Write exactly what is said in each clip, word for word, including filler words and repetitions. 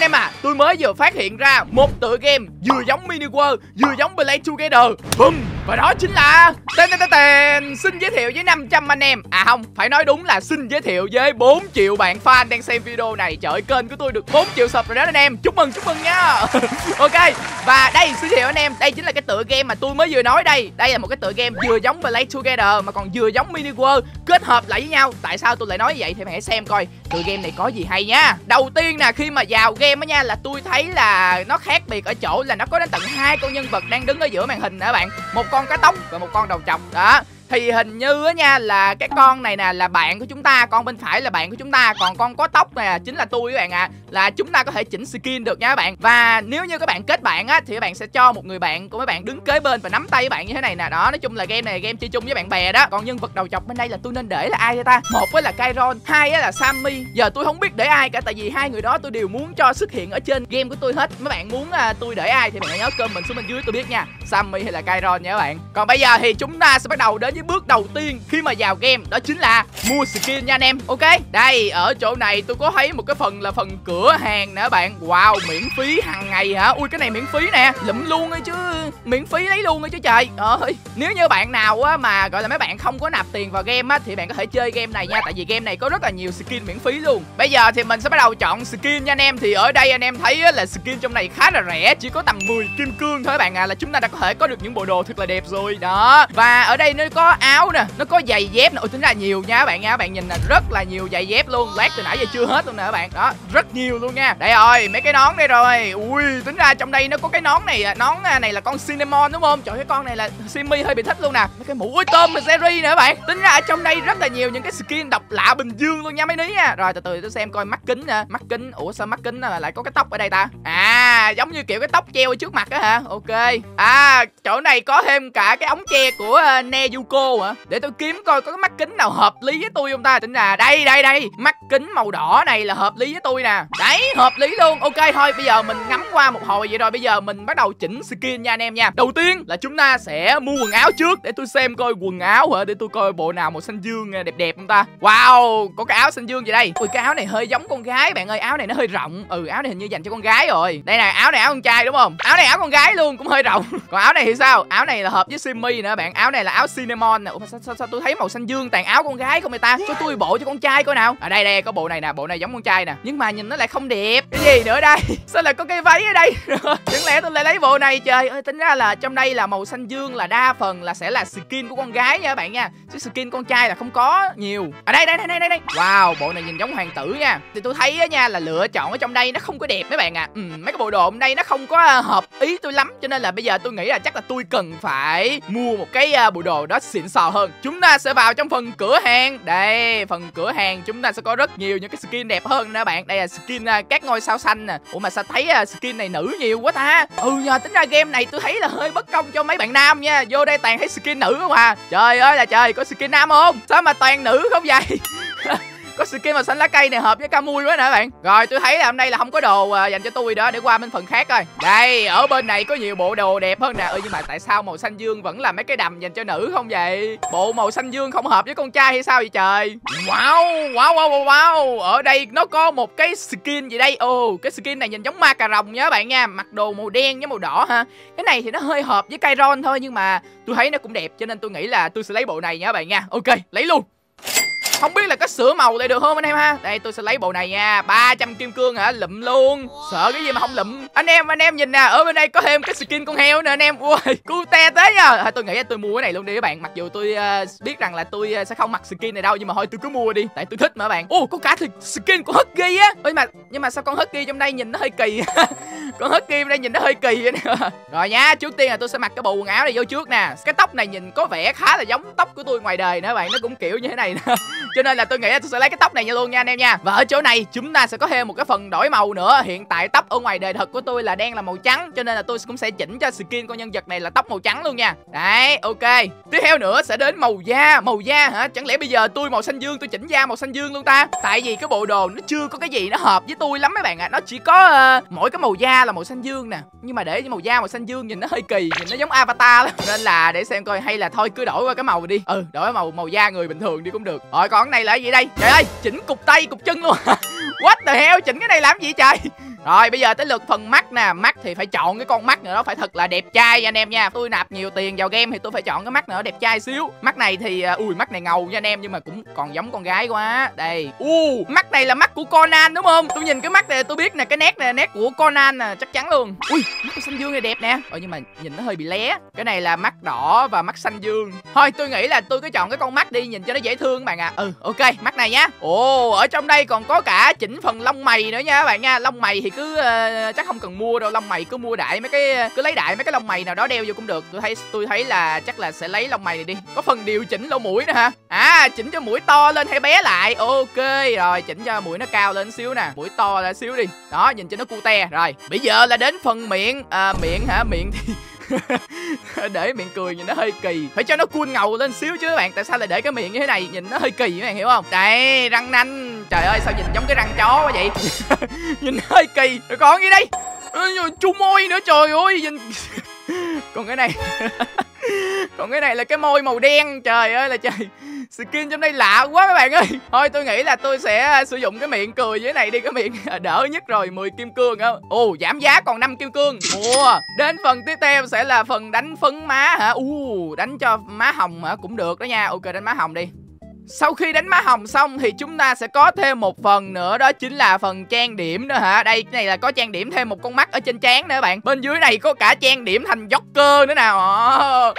Anh em à, tôi mới vừa phát hiện ra một tựa game vừa giống Mini World vừa giống Play Together. Bùm. Và đó chính là tên tên tên xin giới thiệu với năm trăm anh em. À không, phải nói đúng là xin giới thiệu với bốn triệu bạn fan đang xem video này. Trời ơi, kênh của tôi được bốn triệu sub rồi đó anh em. Chúc mừng, chúc mừng nha. Ok, và đây xin giới thiệu anh em, đây chính là cái tựa game mà tôi mới vừa nói đây. Đây là một cái tựa game vừa giống Play Together mà còn vừa giống Mini World kết hợp lại với nhau. Tại sao tôi lại nói vậy thì mày hãy xem coi tựa game này có gì hay nha. Đầu tiên nè, khi mà vào game á nha, là tôi thấy là nó khác biệt ở chỗ là nó có đến tận hai con nhân vật đang đứng ở giữa màn hình nè các bạn. Một con cá tóc và một con đầu trọc đó. Thì hình như á nha, là cái con này nè là bạn của chúng ta, con bên phải là bạn của chúng ta, còn con có tóc nè chính là tôi các bạn ạ. À, là chúng ta có thể chỉnh skin được nha các bạn. Và nếu như các bạn kết bạn á thì các bạn sẽ cho một người bạn của mấy bạn đứng kế bên và nắm tay các bạn như thế này nè. Đó, nói chung là game này game chơi chung với bạn bè đó. Còn nhân vật đầu chọc bên đây là tôi nên để là ai vậy ta? Một á là Kairon, hai á là Sammy. Giờ tôi không biết để ai cả, tại vì hai người đó tôi đều muốn cho xuất hiện ở trên game của tôi hết. Mấy bạn muốn à, tôi để ai thì bạn hãy nhớ comment xuống bên dưới tôi biết nha. Sammy hay là Kairon nha các bạn. Còn bây giờ thì chúng ta sẽ bắt đầu đến bước đầu tiên khi mà vào game, đó chính là mua skin nha anh em. Ok, đây ở chỗ này tôi có thấy một cái phần là phần cửa hàng nè bạn. Wow, miễn phí hàng ngày hả? Ui, cái này miễn phí nè, lụm luôn ấy chứ, miễn phí lấy luôn ấy chứ trời ơi. Nếu như bạn nào á mà gọi là mấy bạn không có nạp tiền vào game á thì bạn có thể chơi game này nha, tại vì game này có rất là nhiều skin miễn phí luôn. Bây giờ thì mình sẽ bắt đầu chọn skin nha anh em. Thì ở đây anh em thấy á, là skin trong này khá là rẻ, chỉ có tầm mười kim cương thôi bạn à, là chúng ta đã có thể có được những bộ đồ thật là đẹp rồi đó. Và ở đây nó có áo nè, nó có giày dép nè. Ôi, tính ra nhiều nha các bạn nha. Các bạn nhìn là rất là nhiều giày dép luôn. Lát từ nãy giờ chưa hết luôn nè các bạn. Đó, rất nhiều luôn nha. Đây rồi, mấy cái nón đây rồi. Ui, tính ra trong đây nó có cái nón này, nón này là con Cinnamon đúng không? Trời, cái con này là Simmy hơi bị thích luôn nè. Mấy cái mũ tôm mà series nè các bạn. Tính ra ở trong đây rất là nhiều những cái skin độc lạ Bình Dương luôn nha mấy ní nha. Rồi từ từ tôi xem coi mắt kính nè, mắt kính. Ủa sao mắt kính lại có cái tóc ở đây ta? À, giống như kiểu cái tóc treo ở trước mặt á hả? Ok. À, chỗ này có thêm cả cái ống tre của Nezuko hả? Để tôi kiếm coi có cái mắt kính nào hợp lý với tôi không ta. Tính là đây đây đây, mắt kính màu đỏ này là hợp lý với tôi nè. Đấy, hợp lý luôn. Ok thôi, bây giờ mình ngắm qua một hồi vậy rồi, bây giờ mình bắt đầu chỉnh skin nha anh em nha. Đầu tiên là chúng ta sẽ mua quần áo trước, để tôi xem coi quần áo hả, để tôi coi bộ nào màu xanh dương đẹp đẹp không ta. Wow, có cái áo xanh dương gì đây. Ui, cái áo này hơi giống con gái bạn ơi, áo này nó hơi rộng. Ừ, áo này hình như dành cho con gái rồi. Đây nè, áo này áo con trai đúng không? Áo này áo con gái luôn, cũng hơi rộng. Còn áo này thì sao? Áo này là hợp với Simmy nữa bạn. Áo này là áo Cinnamon. Ủa, sao, sao, sao tôi thấy màu xanh dương tàn áo con gái không người ta? Cho tôi bộ cho con trai coi nào. Ở à, đây đây có bộ này nè, bộ này giống con trai nè, nhưng mà nhìn nó lại không đẹp. Cái gì nữa đây? Sao lại có cái váy ở đây? Chẳng lẽ tôi lại lấy bộ này trời ơi. Tính ra là trong đây là màu xanh dương là đa phần là sẽ là skin của con gái nha các bạn nha, chứ skin con trai là không có nhiều. À đây đây đây đây đây. Wow, bộ này nhìn giống hoàng tử nha. Thì tôi thấy á nha là lựa chọn ở trong đây nó không có đẹp mấy bạn ạ. À. Ừ, mấy cái bộ đồ hôm nay nó không có hợp ý tôi lắm, cho nên là bây giờ tôi nghĩ là chắc là tôi cần phải mua một cái bộ đồ đó xịn sò hơn. Chúng ta sẽ vào trong phần cửa hàng. Đây, phần cửa hàng chúng ta sẽ có rất nhiều những cái skin đẹp hơn nè bạn. Đây là skin uh, các ngôi sao xanh nè. Ủa mà sao thấy uh, skin này nữ nhiều quá ta. Ừ nhờ, tính ra game này tôi thấy là hơi bất công cho mấy bạn nam nha. Vô đây toàn thấy skin nữ không à. Trời ơi là trời, có skin nam không? Sao mà toàn nữ không vậy? Có skin màu xanh lá cây này hợp với Camui quá nè các bạn. Rồi tôi thấy là hôm nay là không có đồ à, dành cho tôi đó, để qua bên phần khác coi. Đây, ở bên này có nhiều bộ đồ đẹp hơn nè. Ừ, nhưng mà tại sao màu xanh dương vẫn là mấy cái đầm dành cho nữ không vậy? Bộ màu xanh dương không hợp với con trai hay sao vậy trời? Wow, wow, wow, wow. Ở đây nó có một cái skin gì đây? Ồ, cái skin này nhìn giống ma cà rồng nha các bạn nha. Mặc đồ màu đen với màu đỏ ha. Cái này thì nó hơi hợp với Kairon thôi, nhưng mà tôi thấy nó cũng đẹp, cho nên tôi nghĩ là tôi sẽ lấy bộ này nha các bạn nha. Ok, lấy luôn. Không biết là có sửa màu lại được không anh em ha. Đây tôi sẽ lấy bộ này nha. Ba trăm kim cương hả, lụm luôn. Sợ cái gì mà không lụm. Anh em anh em nhìn nè, ở bên đây có thêm cái skin con heo nè anh em. Ui, cute tới nha. À, tôi nghĩ là tôi mua cái này luôn đi các bạn. Mặc dù tôi uh, biết rằng là tôi uh, sẽ không mặc skin này đâu, nhưng mà thôi tôi cứ mua đi, tại tôi thích mà các bạn. Ô, có cả thì skin của Huggy á. Ôi mà nhưng mà sao con Huggy trong đây nhìn nó hơi kỳ. Con Huggy trong đây nhìn nó hơi kỳ vậy nè. Rồi nha, trước tiên là tôi sẽ mặc cái bộ quần áo này vô trước nè. Cái tóc này nhìn có vẻ khá là giống tóc của tôi ngoài đời nữa các bạn, nó cũng kiểu như thế này nè. Cho nên là tôi nghĩ là tôi sẽ lấy cái tóc này nha luôn nha anh em nha. Và ở chỗ này chúng ta sẽ có thêm một cái phần đổi màu nữa. Hiện tại tóc ở ngoài đời thật của tôi là đang là màu trắng, cho nên là tôi cũng sẽ chỉnh cho skin con nhân vật này là tóc màu trắng luôn nha. Đấy, ok. Tiếp theo nữa sẽ đến màu da. Màu da hả? Chẳng lẽ bây giờ tôi màu xanh dương tôi chỉnh da màu xanh dương luôn ta? Tại vì cái bộ đồ nó chưa có cái gì nó hợp với tôi lắm mấy bạn ạ. À. Nó chỉ có uh, mỗi cái màu da là màu xanh dương nè. Nhưng mà để màu da màu xanh dương nhìn nó hơi kỳ, nhìn nó giống Avatar lắm. Nên là để xem coi, hay là thôi cứ đổi qua cái màu đi. Ừ, đổi màu màu da người bình thường đi cũng được. Rồi còn cái này là gì đây? Trời ơi, chỉnh cục tay, cục chân luôn. What the hell, chỉnh cái này làm gì trời. Rồi bây giờ tới lượt phần mắt nè. Mắt thì phải chọn cái con mắt nữa, nó phải thật là đẹp trai anh em nha. Tôi nạp nhiều tiền vào game thì tôi phải chọn cái mắt nữa đẹp trai xíu. Mắt này thì ui mắt này ngầu nha anh em, nhưng mà cũng còn giống con gái quá. Đây. U, mắt này là mắt của Conan đúng không? Tôi nhìn cái mắt này tôi biết nè, cái nét này nét của Conan nè, chắc chắn luôn. Ui, mắt của xanh dương này đẹp nè. Ờ nhưng mà nhìn nó hơi bị lé. Cái này là mắt đỏ và mắt xanh dương. Thôi tôi nghĩ là tôi cứ chọn cái con mắt đi, nhìn cho nó dễ thương bạn ạ. À. Ừ, ok, mắt này nhá. Ồ, ở trong đây còn có cả chỉnh phần lông mày nữa nha bạn nha. Lông mày thì cứ uh, chắc không cần mua đâu, lông mày cứ mua đại mấy cái, cứ lấy đại mấy cái lông mày nào đó đeo vô cũng được. Tôi thấy tôi thấy là chắc là sẽ lấy lông mày này đi. Có phần điều chỉnh lỗ mũi nữa hả? À, chỉnh cho mũi to lên hay bé lại. Ok rồi, chỉnh cho mũi nó cao lên xíu nè, mũi to là xíu đi. Đó, nhìn cho nó cute. Rồi, bây giờ là đến phần miệng. À, miệng hả? Miệng thì để miệng cười nhìn nó hơi kỳ, phải cho nó cool ngầu lên xíu chứ các bạn. Tại sao lại để cái miệng như thế này, nhìn nó hơi kỳ các bạn hiểu không? Đây, răng nanh. Trời ơi sao nhìn giống cái răng chó quá vậy. Nhìn nó hơi kỳ. Rồi còn gì đây? Chu môi nữa, trời ơi nhìn. Còn cái này còn cái này là cái môi màu đen. Trời ơi là trời, skin trong đây lạ quá các bạn ơi. Thôi tôi nghĩ là tôi sẽ sử dụng cái miệng cười dưới này đi. Cái miệng đỡ nhất rồi, mười kim cương á. Ồ giảm giá còn năm kim cương. Ồ đến phần tiếp theo sẽ là phần đánh phấn má hả. U đánh cho má hồng hả, cũng được đó nha. Ok đánh má hồng đi. Sau khi đánh má hồng xong thì chúng ta sẽ có thêm một phần nữa, đó chính là phần trang điểm nữa hả. Đây cái này là có trang điểm thêm một con mắt ở trên trán nữa bạn. Bên dưới này có cả trang điểm thành Joker nữa nào.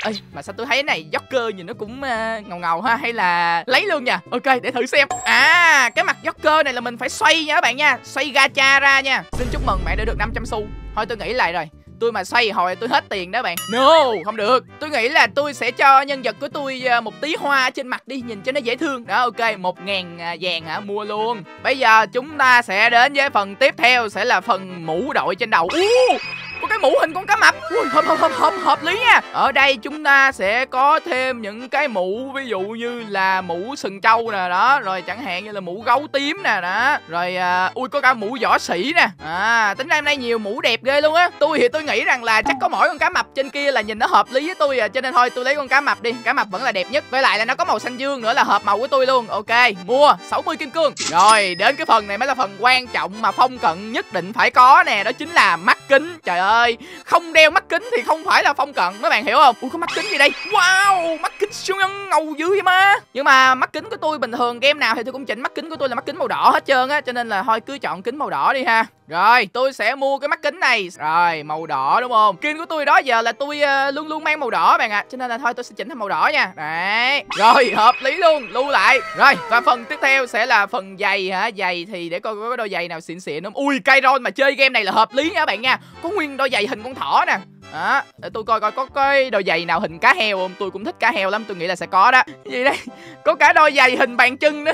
Ê, mà sao tôi thấy cái này Joker nhìn nó cũng uh, ngầu ngầu ha, hay là lấy luôn nha. Ok để thử xem. À cái mặt Joker này là mình phải xoay nha các bạn nha, xoay gacha ra nha. Xin chúc mừng bạn đã được năm trăm xu. Thôi tôi nghĩ lại rồi, tôi mà xoay hồi tôi hết tiền đó bạn. No không được, tôi nghĩ là tôi sẽ cho nhân vật của tôi một tí hoa trên mặt đi, nhìn cho nó dễ thương đó. Ok một ngàn vàng hả, mua luôn. Bây giờ chúng ta sẽ đến với phần tiếp theo sẽ là phần mũ đội trên đầu. Ú có cái mũ hình con cá mập. Ui hợp hợp hợp hợp hợp lý nha. Ở đây chúng ta sẽ có thêm những cái mũ, ví dụ như là mũ sừng trâu nè đó, rồi chẳng hạn như là mũ gấu tím nè đó, rồi uh, ui có cả mũ võ sĩ nè. À tính ra hôm nay nhiều mũ đẹp ghê luôn á. Tôi thì tôi nghĩ rằng là chắc có mỗi con cá mập trên kia là nhìn nó hợp lý với tôi à, cho nên thôi tôi lấy con cá mập đi, cá mập vẫn là đẹp nhất, với lại là nó có màu xanh dương nữa là hợp màu của tôi luôn. Ok mua sáu mươi kim cương. Rồi đến cái phần này mới là phần quan trọng mà Phong Cận nhất định phải có nè, đó chính là mắt kính. Trời ơi không đeo mắt kính thì không phải là Phong Cận, các bạn hiểu không? Ui có mắt kính gì đây? Wow mắt kính siêu nhân ngầu dữ vậy má. Nhưng mà mắt kính của tôi bình thường game nào thì tôi cũng chỉnh mắt kính của tôi là mắt kính màu đỏ hết trơn á, cho nên là thôi cứ chọn kính màu đỏ đi ha. Rồi tôi sẽ mua cái mắt kính này. Rồi màu đỏ đúng không? Skin của tôi đó giờ là tôi uh, luôn luôn mang màu đỏ bạn ạ. À. Cho nên là thôi tôi sẽ chỉnh thành màu đỏ nha. Đấy. Rồi hợp lý luôn, lưu lại. Rồi và phần tiếp theo sẽ là phần giày hả? Giày thì để coi có đôi giày nào xịn xịn không? Ui Kairon mà chơi game này là hợp lý nha các bạn nha. Có nguyên đôi giày hình con thỏ nè. Đó, để tôi coi coi có cái đôi giày nào hình cá heo không? Tôi cũng thích cá heo lắm, tôi nghĩ là sẽ có đó. Gì đây? Có cả đôi giày hình bàn chân nữa.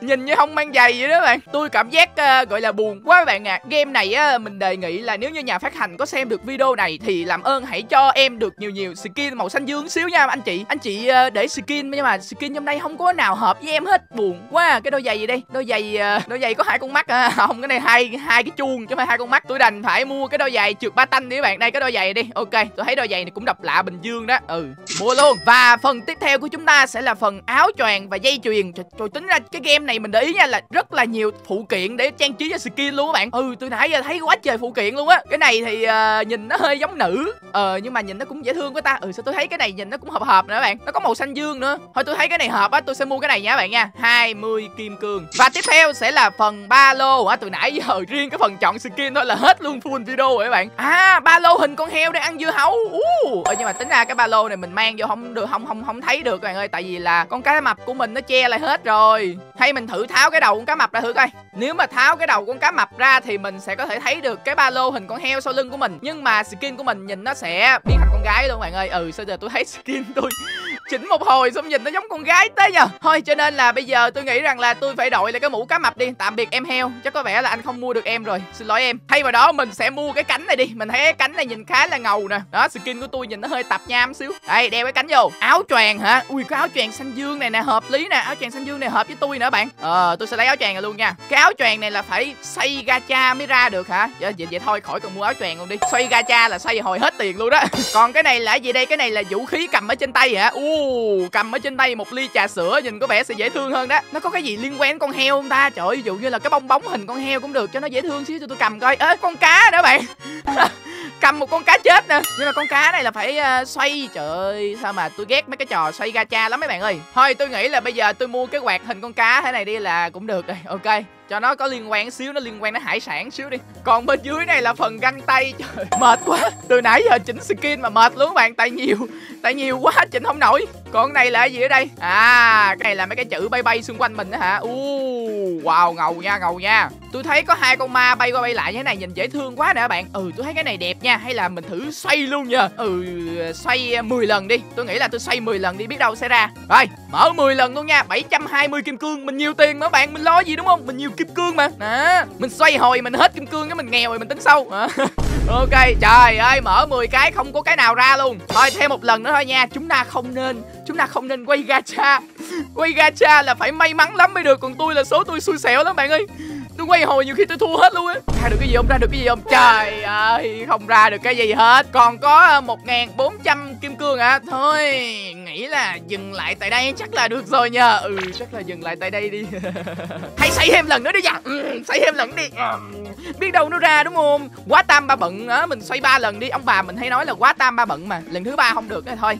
Nhìn như không mang giày vậy đó bạn. Tôi cảm giác uh, gọi là buồn quá bạn ạ. À. Game này uh, mình đề nghị là nếu như nhà phát hành có xem được video này thì làm ơn hãy cho em được nhiều nhiều skin màu xanh dương xíu nha anh chị. Anh chị uh, để skin nhưng mà skin trong đây không có nào hợp với em hết, buồn quá. Cái đôi giày gì đây? Đôi giày uh, đôi giày có hai con mắt à? Không, cái này hai hai cái chuông chứ không phải hai con mắt. Tôi đành phải mua cái đôi giày trượt ba tanh đi. Bạn đây cái đôi giày đi. Ok tôi thấy đôi giày này cũng độc lạ Bình Dương đó. Ừ mua luôn. Và phần tiếp theo của chúng ta sẽ là phần áo choàng và dây chuyền. Trời, trời tính ra cái game này mình để ý nha là rất là nhiều phụ kiện để trang trí cho skin luôn các bạn. Ừ tôi nãy giờ thấy quá trời phụ kiện luôn á. Cái này thì uh, nhìn nó hơi giống nữ ờ uh, nhưng mà nhìn nó cũng dễ thương quá ta. Ừ sao tôi thấy cái này nhìn nó cũng hợp hợp nữa các bạn, nó có màu xanh dương nữa. Thôi tôi thấy cái này hợp á, tôi sẽ mua cái này nha các bạn nha. Hai mươi kim cương. Và tiếp theo sẽ là phần ba lô hả. Từ nãy giờ riêng cái phần chọn skin thôi là hết luôn full video rồi các bạn. À ba lô hình con heo để ăn dưa hấu. Uh. Ừ, nhưng mà tính ra cái ba lô này mình mang vô không được, không không không thấy được các bạn ơi, tại vì là con cá mập của mình nó che lại hết rồi. Hay mình thử tháo cái đầu con cá mập ra thử coi. Nếu mà tháo cái đầu con cá mập ra thì mình sẽ có thể thấy được cái ba lô hình con heo sau lưng của mình, nhưng mà skin của mình nhìn nó sẽ biến thành con gái luôn các bạn ơi. Ừ sao giờ tôi thấy skin tôi chỉnh một hồi xong nhìn nó giống con gái tới nhờ. Thôi cho nên là bây giờ tôi nghĩ rằng là tôi phải đội lại cái mũ cá mập đi. Tạm biệt em heo, chắc có vẻ là anh không mua được em rồi, xin lỗi em. Thay vào đó mình sẽ mua cái cánh này đi, mình thấy cái cánh này nhìn khá là ngầu nè. Đó skin của tôi nhìn nó hơi tạp nham xíu. Đây đeo cái cánh vô. Áo choàng hả. Ui cái áo choàng xanh dương này nè hợp lý nè, áo choàng xanh dương này hợp với tôi nữa bạn. Ờ tôi sẽ lấy áo choàng này luôn nha. Cái áo choàng này là phải xoay gacha mới ra được hả. Vậy, vậy thôi khỏi cần mua áo choàng luôn đi, xoay gacha là xoay hồi hết tiền luôn đó. Còn cái này là gì đây? Cái này là vũ khí cầm ở trên tay hả. U Oh, cầm ở trên tay một ly trà sữa nhìn có vẻ sẽ dễ thương hơn đó. Nó có cái gì liên quan đến con heo không ta? Trời ơi, ví dụ như là cái bong bóng hình con heo cũng được cho nó dễ thương xíu, cho tôi cầm coi. Ê, con cá nữa bạn. Cầm một con cá chết nè. Nhưng mà con cá này là phải uh, xoay. Trời ơi, sao mà tôi ghét mấy cái trò xoay gacha lắm mấy bạn ơi. Thôi tôi nghĩ là bây giờ tôi mua cái quạt hình con cá thế này đi là cũng được rồi. Ok, cho nó có liên quan xíu, nó liên quan đến hải sản xíu đi. Còn bên dưới này là phần găng tay. Trời, mệt quá. Từ nãy giờ chỉnh skin mà mệt luôn các bạn. Tay nhiều, tay nhiều quá chỉnh không nổi. Còn này là cái gì ở đây? À, cái này là mấy cái chữ bay bay xung quanh mình đó hả? Uh, wow, ngầu nha, ngầu nha. Tôi thấy có hai con ma bay qua bay lại như thế này nhìn dễ thương quá nè các bạn. Ừ, tôi thấy cái này đẹp nha. Hay là mình thử xoay luôn nha. Ừ, xoay mười lần đi. Tôi nghĩ là tôi xoay mười lần đi, biết đâu sẽ ra. Rồi, mở mười lần luôn nha. bảy trăm hai mươi kim cương. Mình nhiều tiền mà các bạn, mình lo gì đúng không? Mình nhiều kim cương mà. Đó, mình xoay hồi mình hết kim cương cái mình nghèo rồi mình tính sau. À. Ok, trời ơi, mở mười cái không có cái nào ra luôn. Thôi thêm một lần nữa thôi nha. Chúng ta không nên, chúng ta không nên quay gacha. Quay gacha là phải may mắn lắm mới được, còn tôi là số tôi xui xẻo lắm bạn ơi. Tôi quay hồi nhiều khi tôi thua hết luôn á. Ra được cái gì không? Ra được cái gì không? Trời ơi, không ra được cái gì hết. Còn có một nghìn bốn trăm kim cương à. Thôi, nghĩ là dừng lại tại đây chắc là được rồi nha. Ừ, chắc là dừng lại tại đây đi. Hãy xoay thêm lần nữa đi nha. Ừ, xoay thêm lần đi. Ừ, biết đâu nó ra đúng không? Quá tam ba bận á, mình xoay ba lần đi. Ông bà mình hay nói là quá tam ba bận mà. Lần thứ ba không được rồi thôi.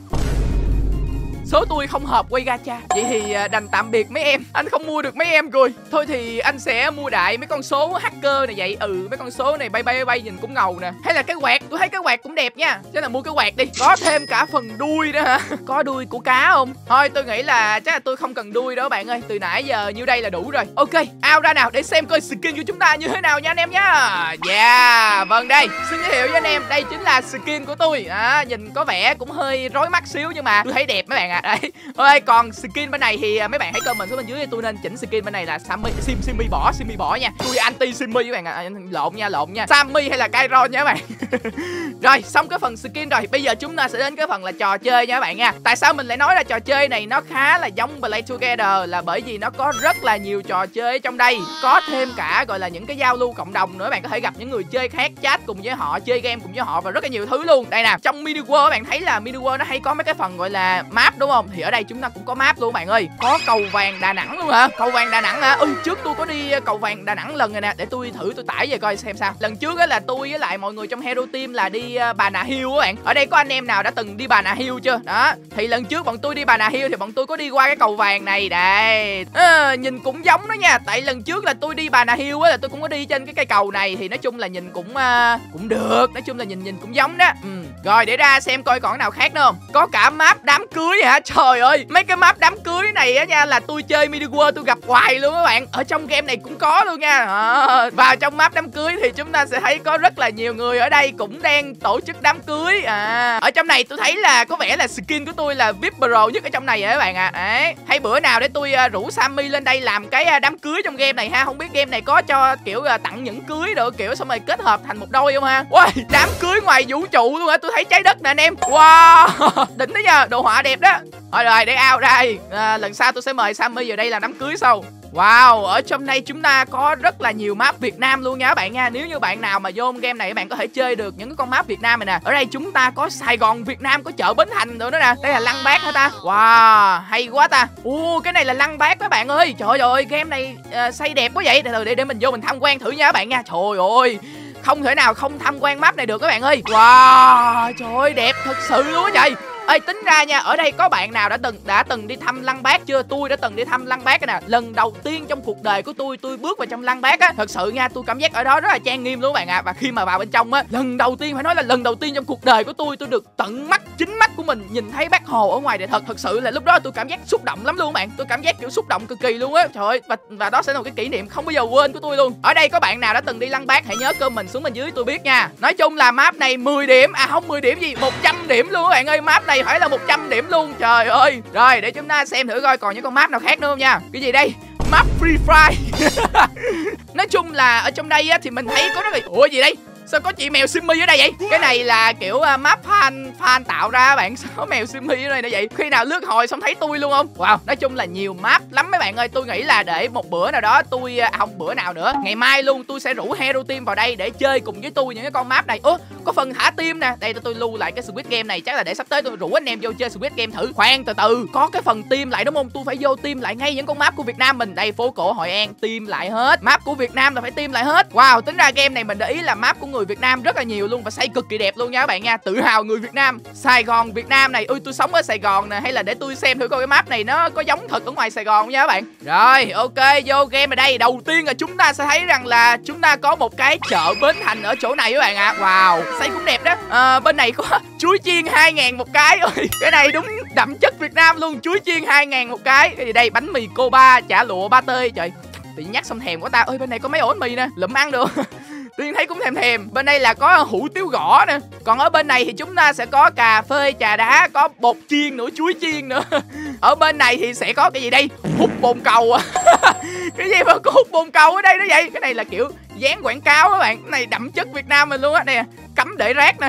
Số tôi không hợp quay gacha. Vậy thì đành tạm biệt mấy em. Anh không mua được mấy em rồi. Thôi thì anh sẽ mua đại mấy con số hacker này vậy. Ừ, mấy con số này bay bay bay, bay nhìn cũng ngầu nè. Hay là cái quạt, tôi thấy cái quạt cũng đẹp nha. Chắc là mua cái quạt đi. Có thêm cả phần đuôi nữa hả? Có đuôi của cá không? Thôi tôi nghĩ là chắc là tôi không cần đuôi đó bạn ơi. Từ nãy giờ nhiêu đây là đủ rồi. Ok, out ra nào để xem coi skin của chúng ta như thế nào nha anh em nhá. Yeah, vâng đây. Xin giới thiệu với anh em, đây chính là skin của tôi. À, nhìn có vẻ cũng hơi rối mắt xíu nhưng mà tôi thấy đẹp mấy bạn ạ. À. Đấy. Ôi, còn skin bên này thì mấy bạn hãy comment xuống bên dưới. Tôi nên chỉnh skin bên này là Sammy, Sim, Simmy bỏ, Simmy bỏ nha. Tôi anti Simmy các bạn ạ. À, lộn nha, lộn nha. Sammy hay là Kairon nha các bạn. Rồi, xong cái phần skin rồi. Bây giờ chúng ta sẽ đến cái phần là trò chơi nha các bạn nha. Tại sao mình lại nói là trò chơi này nó khá là giống Play Together là bởi vì nó có rất là nhiều trò chơi trong đây. Có thêm cả gọi là những cái giao lưu cộng đồng nữa. Bạn có thể gặp những người chơi khác, chat cùng với họ, chơi game cùng với họ và rất là nhiều thứ luôn. Đây nè, trong Mini World các bạn thấy là Mini World nó hay có mấy cái phần gọi là map đúng đúng không? Thì ở đây chúng ta cũng có map luôn bạn ơi. Có cầu vàng Đà Nẵng luôn hả? Cầu vàng Đà Nẵng hả? Ừ, trước tôi có đi cầu vàng Đà Nẵng lần rồi nè. Để tôi thử tôi tải về coi xem sao. Lần trước á là tôi với lại mọi người trong Hero Team là đi Bà Nà Hills các bạn. Ở đây có anh em nào đã từng đi Bà Nà Hills chưa? Đó. Thì lần trước bọn tôi đi Bà Nà Hills thì bọn tôi có đi qua cái cầu vàng này đây. À, nhìn cũng giống đó nha. Tại lần trước là tôi đi Bà Nà Hills á là tôi cũng có đi trên cái cây cầu này thì nói chung là nhìn cũng uh, cũng được. Nói chung là nhìn nhìn cũng giống đó. Ừ. Rồi để ra xem coi còn cái nào khác nữa không? Có cả map đám cưới hả? Trời ơi, mấy cái map đám cưới này á nha là tôi chơi Mini World tôi gặp hoài luôn các bạn. Ở trong game này cũng có luôn nha. À, vào trong map đám cưới thì chúng ta sẽ thấy có rất là nhiều người ở đây cũng đang tổ chức đám cưới. À, ở trong này tôi thấy là có vẻ là skin của tôi là vê i pê Pro nhất ở trong này rồi các bạn ạ. À. Đấy, hay bữa nào để tôi uh, rủ Sammy lên đây làm cái uh, đám cưới trong game này ha. Không biết game này có cho kiểu uh, tặng nhẫn cưới rồi kiểu xong rồi kết hợp thành một đôi không ha. Wow, đám cưới ngoài vũ trụ luôn á, tôi thấy trái đất nè anh em. Wow, đỉnh đó nha, đồ họa đẹp đó. Thôi rồi để out ra. À, lần sau tôi sẽ mời Sammy vào đây làm đám cưới sau. Wow, ở trong đây chúng ta có rất là nhiều map Việt Nam luôn nha các bạn nha. Nếu như bạn nào mà vô game này các bạn có thể chơi được những cái con map Việt Nam này nè. Ở đây chúng ta có Sài Gòn Việt Nam, có chợ Bến Thành nữa đó nè. Đây là Lăng Bác hả ta? Wow, hay quá ta. Ồ, cái này là Lăng Bác các bạn ơi. Trời ơi, game này uh, xây đẹp quá vậy. Để, để, để mình vô mình tham quan thử nha các bạn nha. Trời ơi, không thể nào không tham quan map này được các bạn ơi. Wow, trời ơi, đẹp thật sự luôn á vậy. Ê, tính ra nha, ở đây có bạn nào đã từng đã từng đi thăm Lăng Bác chưa? Tôi đã từng đi thăm Lăng Bác nè. Lần đầu tiên trong cuộc đời của tôi, tôi bước vào trong Lăng Bác á. Thật sự nha, tôi cảm giác ở đó rất là trang nghiêm luôn bạn ạ. À. Và khi mà vào bên trong á, lần đầu tiên phải nói là lần đầu tiên trong cuộc đời của tôi, tôi được tận mắt, chính mắt của mình nhìn thấy Bác Hồ ở ngoài đời thật. Thật sự là lúc đó tôi cảm giác xúc động lắm luôn bạn. Tôi cảm giác kiểu xúc động cực kỳ luôn á. Trời ơi, và, và đó sẽ là một cái kỷ niệm không bao giờ quên của tôi luôn. Ở đây có bạn nào đã từng đi Lăng Bác, hãy nhớ comment xuống bên dưới tôi biết nha. Nói chung là map này mười điểm, à không mười điểm gì, một trăm điểm luôn các bạn ơi. Map này phải là một trăm điểm luôn, trời ơi. Rồi để chúng ta xem thử coi còn những con map nào khác nữa không nha. Cái gì đây? Map Free Fire. Nói chung là ở trong đây á, thì mình thấy có rất là... Ủa gì đây? Sao có chị mèo Simmy ở đây vậy? Cái này là kiểu uh, map fan fan tạo ra bạn. Sao có mèo Simmy ở đây nữa vậy? Khi nào lướt hồi xong thấy tôi luôn không? Wow, nói chung là nhiều map lắm mấy bạn ơi. Tôi nghĩ là để một bữa nào đó tôi à, không bữa nào nữa, ngày mai luôn tôi sẽ rủ Hero Team vào đây để chơi cùng với tôi những cái con map này. Ủa, có phần thả team nè. Đây tôi lưu lại cái Squid Game này, chắc là để sắp tới tôi rủ anh em vô chơi Squid Game thử. Khoan, từ từ, có cái phần team lại đúng không? Tôi phải vô team lại ngay những con map của Việt Nam mình. Đây, phố cổ Hội An team lại hết. Map của Việt Nam là phải team lại hết. Wow, tính ra game này mình để ý là map của người Việt Nam rất là nhiều luôn và xây cực kỳ đẹp luôn nha các bạn nha. Tự hào người Việt Nam. Sài Gòn Việt Nam này. Ui, tôi sống ở Sài Gòn nè, hay là để tôi xem thử coi cái map này nó có giống thật ở ngoài Sài Gòn không nha các bạn. Rồi, ok, vô game ở đây. Đầu tiên là chúng ta sẽ thấy rằng là chúng ta có một cái chợ Bến Thành ở chỗ này các bạn ạ. À. Wow, xây cũng đẹp đó. À, bên này có chuối chiên hai ngàn một cái. Ôi, cái này đúng đậm chất Việt Nam luôn, chuối chiên hai ngàn một cái. Cái gì đây? Bánh mì Coba, chả lụa ba tê. Trời, tự nhắc xong thèm của ta. Ơi, bên này có mấy ổ bánh mì nè, lụm ăn được. Tiên thấy cũng thèm thèm. Bên đây là có hủ tiếu gõ nè. Còn ở bên này thì chúng ta sẽ có cà phê, trà đá, có bột chiên nữa, chuối chiên nữa. Ở bên này thì sẽ có cái gì đây? Hút bồn cầu à. Cái gì mà có hút bồn cầu ở đây đó vậy? Cái này là kiểu dán quảng cáo các bạn. Cái này đậm chất Việt Nam mình luôn á. Nè, cấm để rác nè.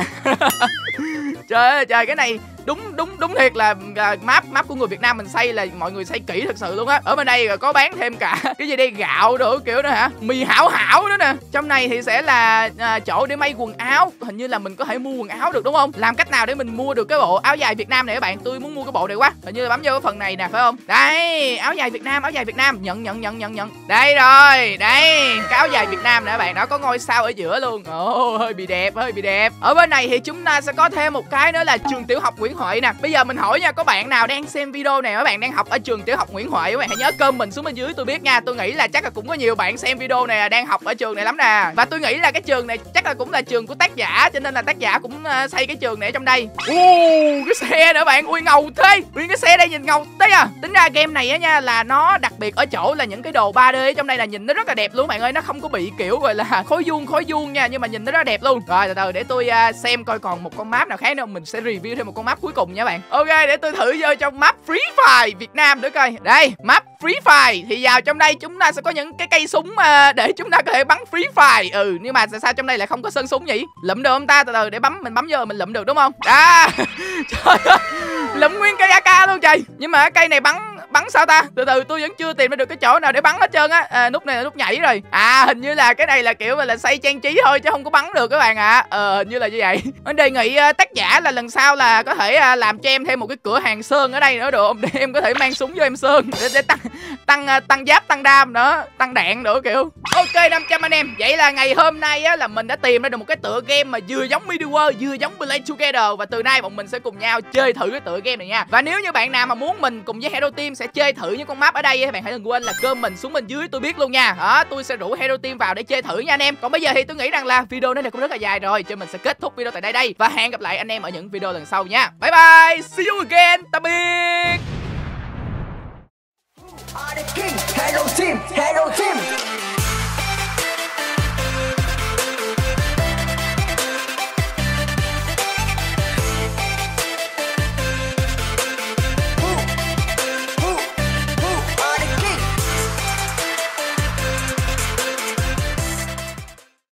Trời ơi trời, cái này đúng đúng đúng thiệt là, là map map của người Việt Nam mình xây là mọi người xây kỹ thật sự luôn á. Ở bên đây có bán thêm cả cái gì đây, gạo đồ kiểu nữa hả, mì hảo hảo nữa nè. Trong này thì sẽ là à, chỗ để may quần áo, hình như là mình có thể mua quần áo được đúng không? Làm cách nào để mình mua được cái bộ áo dài Việt Nam này các bạn? Tôi muốn mua cái bộ này quá. Hình như là bấm vô cái phần này nè phải không? Đây, áo dài Việt Nam, áo dài Việt Nam, nhận nhận nhận nhận nhận. Đây rồi, đây cái áo dài Việt Nam nè các bạn, nó có ngôi sao ở giữa luôn. Ồ, hơi bị đẹp, hơi bị đẹp. Ở bên này thì chúng ta sẽ có thêm một cái nữa là trường tiểu học Nguyễn Huệ nè. Bây giờ mình hỏi nha, có bạn nào đang xem video này, các bạn đang học ở trường tiểu học Nguyễn Huệ, các bạn hãy nhớ comment mình xuống bên dưới tôi biết nha. Tôi nghĩ là chắc là cũng có nhiều bạn xem video này đang học ở trường này lắm nè. Và tôi nghĩ là cái trường này chắc là cũng là trường của tác giả, cho nên là tác giả cũng xây cái trường này ở trong đây. Ô, cái xe nữa bạn, ui ngầu thế. Ui cái xe đây nhìn ngầu thế à. Tính ra game này á nha là nó đặc biệt ở chỗ là những cái đồ ba đê ở trong đây là nhìn nó rất là đẹp luôn bạn ơi, nó không có bị kiểu gọi là khối vuông khối vuông nha, nhưng mà nhìn nó rất là đẹp luôn. Rồi từ từ để tôi xem coi còn một con map nào khác nữa, mình sẽ review thêm một con map cuối cùng nha bạn. Ok, để tôi thử vô trong map Free Fire Việt Nam nữa coi. Đây, map Free Fire thì vào trong đây chúng ta sẽ có những cái cây súng để chúng ta có thể bắn Free Fire. Ừ, nhưng mà sao trong đây lại không có sân súng nhỉ? Lụm được không ta? Từ từ để bấm, mình bấm vô mình lụm được đúng không? À, trời ơi, lụm nguyên cây a ca luôn trời. Nhưng mà cây này bắn bắn sao ta? Từ từ tôi vẫn chưa tìm ra được cái chỗ nào để bắn hết trơn á. À, nút này là nút nhảy rồi. À, hình như là cái này là kiểu là xây trang trí thôi chứ không có bắn được các bạn ạ. À. Ờ, hình như là như vậy. Mình đề nghị tác giả là lần sau là có thể làm cho em thêm một cái cửa hàng sơn ở đây nữa được không? Để em có thể mang súng vô em sơn để, để tăng tăng tăng giáp, tăng đam nữa, tăng đạn nữa kiểu. Ok năm trăm anh em. Vậy là ngày hôm nay á là mình đã tìm ra được một cái tựa game mà vừa giống MINI WORLD vừa giống Play Together, và từ nay bọn mình sẽ cùng nhau chơi thử cái tựa game này nha. Và nếu như bạn nào mà muốn mình cùng với Hero Team sẽ chơi thử những con map ở đây, các bạn hãy đừng quên là comment xuống bên dưới tôi biết luôn nha. Đó, tôi sẽ rủ Hero Team vào để chơi thử nha anh em. Còn bây giờ thì tôi nghĩ rằng là video này cũng rất là dài rồi, cho mình sẽ kết thúc video tại đây đây và hẹn gặp lại anh em ở những video lần sau nha. Bye bye, see you again, tạm biệt.